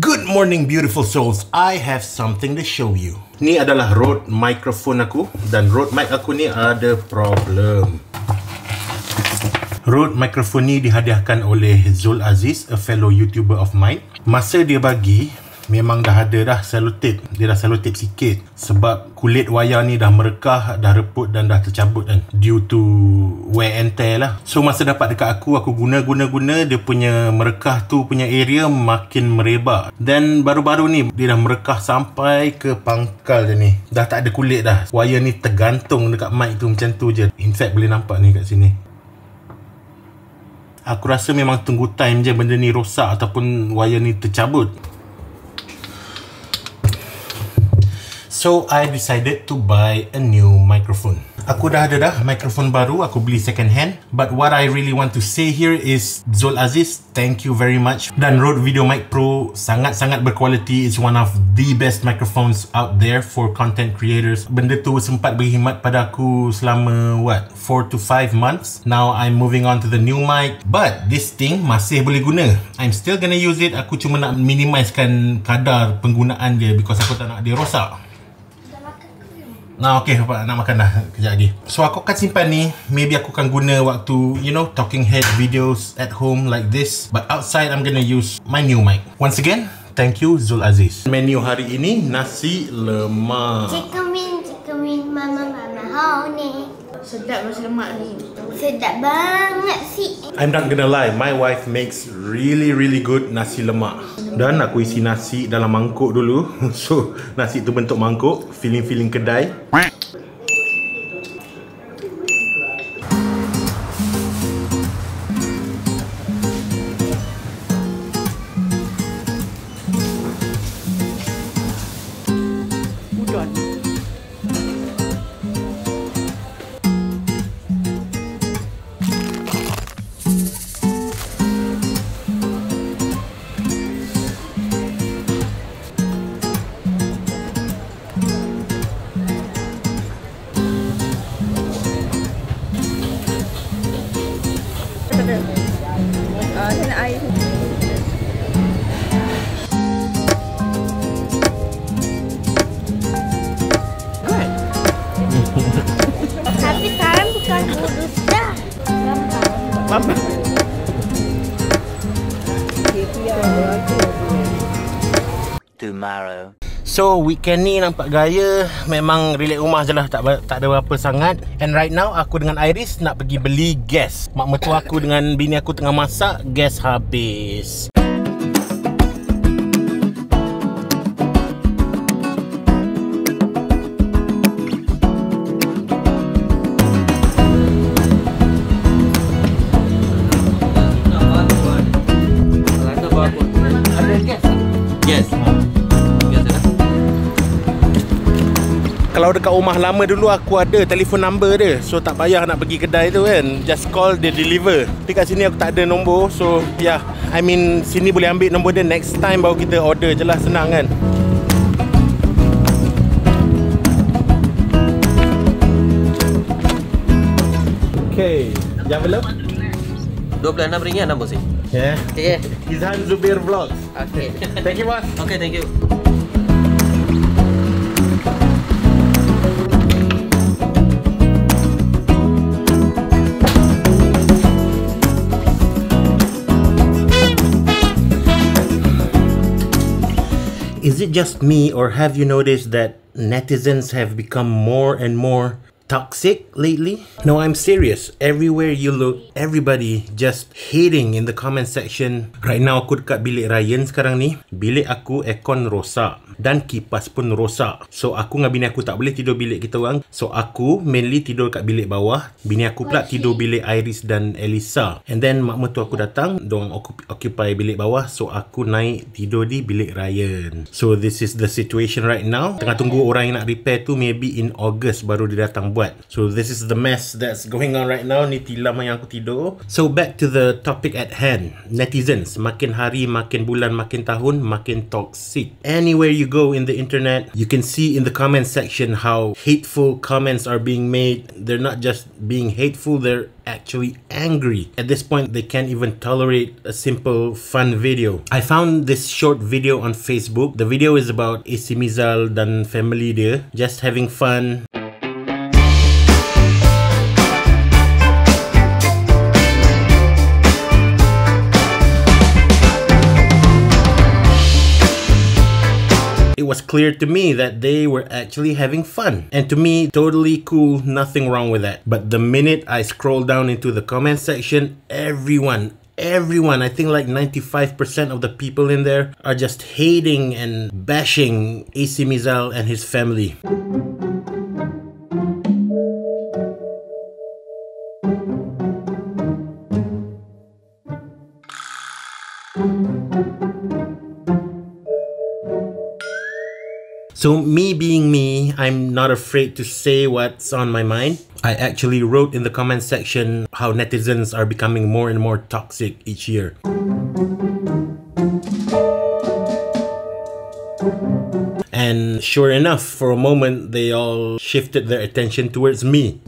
Good morning, beautiful souls. I have something to show you. Ni adalah Rode microphone aku, dan Rode mic aku ni ada problem. Rode microphone ni dihadiahkan oleh Zul Aziz, a fellow YouTuber of mine. Masa dia bagi, memang dah ada dah sellotape. Dia dah sellotape sikit sebab kulit wayar ni dah merekah, dah reput dan dah tercabut kan, due to wear and tear lah. So masa dapat dekat aku guna, dia punya merekah tu punya area makin merebak. Dan baru-baru ni dia dah merekah sampai ke pangkal je ni. Dah tak ada kulit dah. Wayar ni tergantung dekat mic tu macam tu je. In fact boleh nampak ni kat sini. Aku rasa memang tunggu time je benda ni rosak ataupun wayar ni tercabut. So I decided to buy a new microphone. Aku dah ada dah microphone baru, aku beli second hand. But what I really want to say here is Zul Aziz, thank you very much. Dan Rode VideoMic Pro sangat-sangat berkualiti. It's one of the best microphones out there for content creators. Benda tu sempat berkhidmat pada aku selama what, 4 to 5 months. Now I'm moving on to the new mic, but this thing masih boleh guna. I'm still gonna use it. Aku cuma nak minimizekan kadar penggunaan dia because aku tak nak dia rosak. Nah, okay, nak makan dah kejap lagi. So aku akan simpan ni. Maybe aku akan guna waktu, you know, talking head videos at home like this. But outside, I'm gonna use my new mic. Once again, thank you Zul Aziz. Menu hari ini, nasi lemak. Cikumin, mama, how ni? Sedap nasi lemak ni. Sedap banget si. I'm not gonna lie, my wife makes really good nasi lemak. Dan aku isi nasi dalam mangkuk dulu. So, nasi tu bentuk mangkuk. Feeling kedai. Tomorrow. So weekend ni nampak gaya memang relax rumah je lah, tak ada apa sangat. And right now aku dengan Iris nak pergi beli gas. Mak mertua aku dengan bini aku tengah masak, gas habis. Kalau dekat rumah lama dulu aku ada telefon number dia. So tak payah nak pergi kedai tu kan, just call dia deliver. Tapi kat sini aku tak ada nombor. So yeah, I mean sini boleh ambil nombor dia. Next time baru kita order je lah, senang kan. Okay, yang belum? RM26 nombor sih. Yeah. Okay, Izhan Zubir Vlogs. Okay. Thank you boss. Okay, thank you. Is it just me, or have you noticed that netizens have become more and more toxic lately? No, I'm serious. Everywhere you look, everybody just hating in the comment section. Right now aku dekat bilik Ryan sekarang ni. Bilik aku aircon rosak dan kipas pun rosak. So aku dengan bini aku tak boleh tidur bilik kita orang. So aku mainly tidur kat bilik bawah. Bini aku pula tidur bilik Iris dan Elisa. And then mak mertua aku datang, dorang occupy bilik bawah. So aku naik tidur di bilik Ryan. So this is the situation right now. Tengah tunggu orang yang nak repair tu, maybe in August baru dia datang buat buat. So this is the mess that's going on right now. Ni lama yang aku tidur. So back to the topic at hand. Netizens, makin hari, makin bulan, makin tahun, makin toxic. Anywhere you go in the internet, you can see in the comment section how hateful comments are being made. They're not just being hateful, they're actually angry. At this point, they can't even tolerate a simple fun video. I found this short video on Facebook. The video is about Isimizal dan family dia just having fun. It was clear to me that they were actually having fun, and to me, totally cool, nothing wrong with that. But the minute I scroll down into the comment section, everyone, I think like 95% of the people in there are just hating and bashing Isimizal and his family. So me being me, I'm not afraid to say what's on my mind. I actually wrote in the comment section how netizens are becoming more and more toxic each year. And sure enough, for a moment, they all shifted their attention towards me.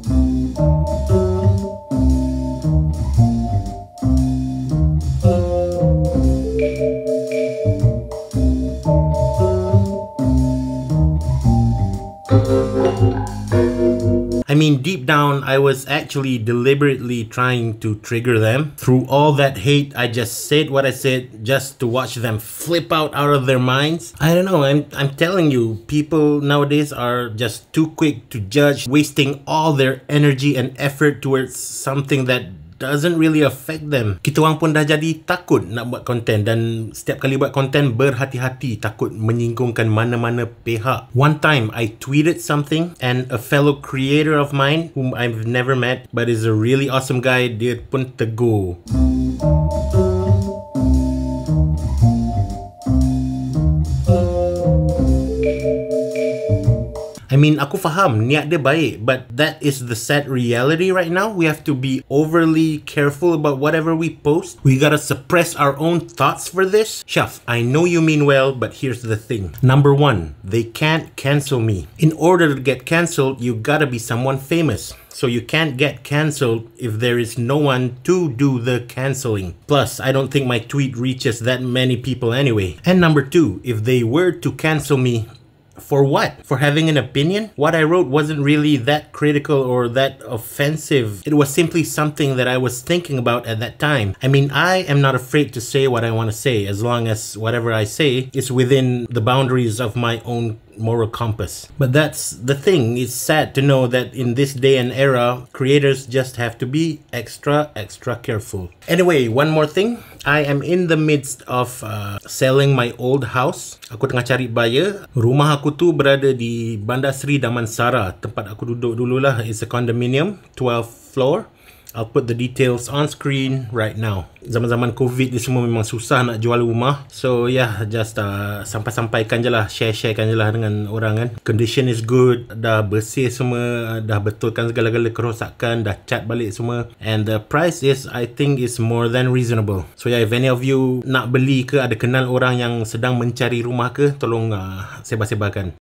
I mean, deep down, I was actually deliberately trying to trigger them. Through all that hate, I just said what I said just to watch them flip out of their minds. I don't know, I'm telling you, people nowadays are just too quick to judge, wasting all their energy and effort towards something that doesn't really affect them. Kita orang pun dah jadi takut nak buat konten, dan setiap kali buat konten berhati-hati, takut menyinggungkan mana-mana pihak. One time I tweeted something, and a fellow creator of mine whom I've never met but is a really awesome guy, dia pun tegur. I mean, aku faham niat dia baik, but that is the sad reality right now. We have to be overly careful about whatever we post. We gotta suppress our own thoughts for this. Shaf, I know you mean well, but here's the thing. Number one, they can't cancel me. In order to get cancelled, you gotta be someone famous. So you can't get cancelled if there is no one to do the cancelling. Plus, I don't think my tweet reaches that many people anyway. And number two, if they were to cancel me, for what? For having an opinion? What I wrote wasn't really that critical or that offensive. It was simply something that I was thinking about at that time. I mean, I am not afraid to say what I want to say, as long as whatever I say is within the boundaries of my own moral compass. But that's the thing. It's sad to know that in this day and era, creators just have to be extra careful. Anyway, one more thing. I am in the midst of selling my old house. Aku tengah cari buyer. Rumah aku tu berada di Bandar Sri Damansara. Tempat aku duduk dululah. It's a condominium, 12th floor. I'll put the details on screen right now. Zaman-zaman COVID ni semua memang susah nak jual rumah. So yeah, just sampai-sampaikan je lah, share-sharekan je lah dengan orang kan. Condition is good, dah bersih semua, dah betulkan segala-gala kerosakan, dah cat balik semua. And the price is, I think, is more than reasonable. So yeah, if any of you nak beli ke, ada kenal orang yang sedang mencari rumah ke, tolong sebar-sebarkan.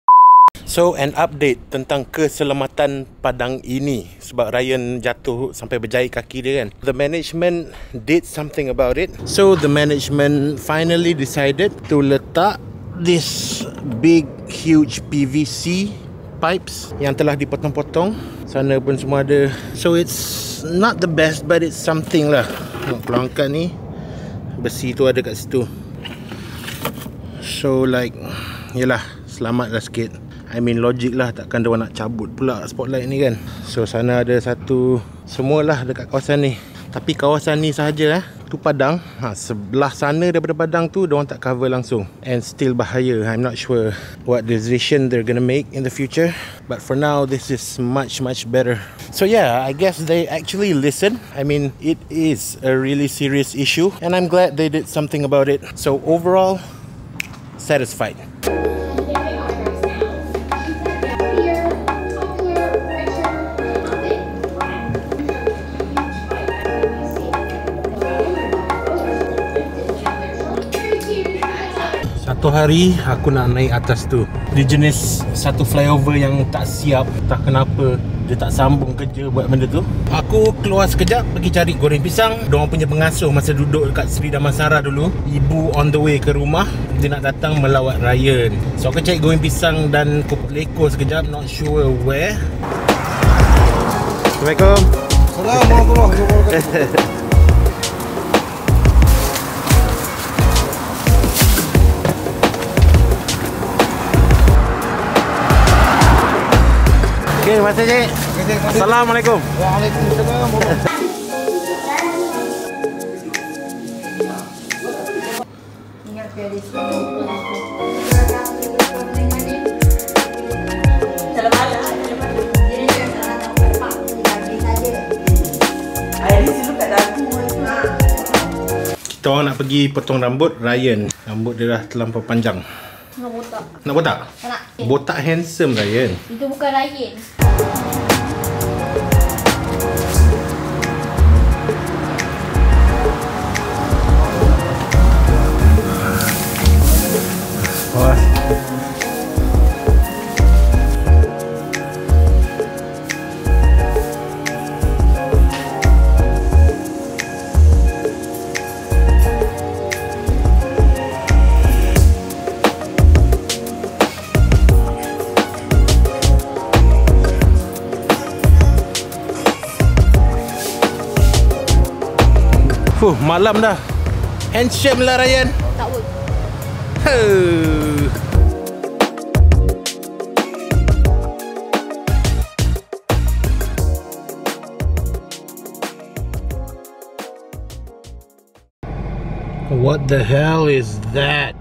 So, an update tentang keselamatan padang ini, sebab Ryan jatuh sampai berjahit kaki dia kan. The management did something about it. So, the management finally decided to letak this big huge PVC pipes yang telah dipotong-potong. Sana pun semua ada. So, it's not the best but it's something lah. Kalau angkat ni, besi tu ada kat situ. So, like, yelah, selamat lah sikit. I mean, logik lah, takkan dia nak cabut pula spotlight ni kan. So sana ada satu, semualah dekat kawasan ni. Tapi kawasan ni sahaja tu padang. Sebelah sana daripada padang tu, dia orang tak cover langsung. And still bahaya. I'm not sure what decision they're gonna make in the future. But for now, this is much better. So yeah, I guess they actually listen. I mean, it is a really serious issue. And I'm glad they did something about it. So overall, satisfied. satu hari aku nak naik atas tu. Dia jenis satu flyover yang tak siap, tak kenapa dia tak sambung kerja buat benda tu. Aku keluar sekejap pergi cari goreng pisang. Diorang punya pengasuh masa duduk dekat Seri Damansara dulu, ibu on the way ke rumah, dia nak datang melawat raya ni. So aku cari goreng pisang dan kupat leko sekejap, not sure where. Assalamualaikum. Assalamualaikum warahmatullahi wabarakatuh. Terima kasih, Cik. Assalamualaikum. Waalaikumsalam. Kita orang nak pergi potong rambut Ryan. Rambut dia dah terlampau panjang. Nak botak. Nak botak? Nak. Botak handsome Ryan. Itu bukan Ryan. Awas. Fuh, malam dah. Handshake lah Ryan. Tak boleh. What the hell is that?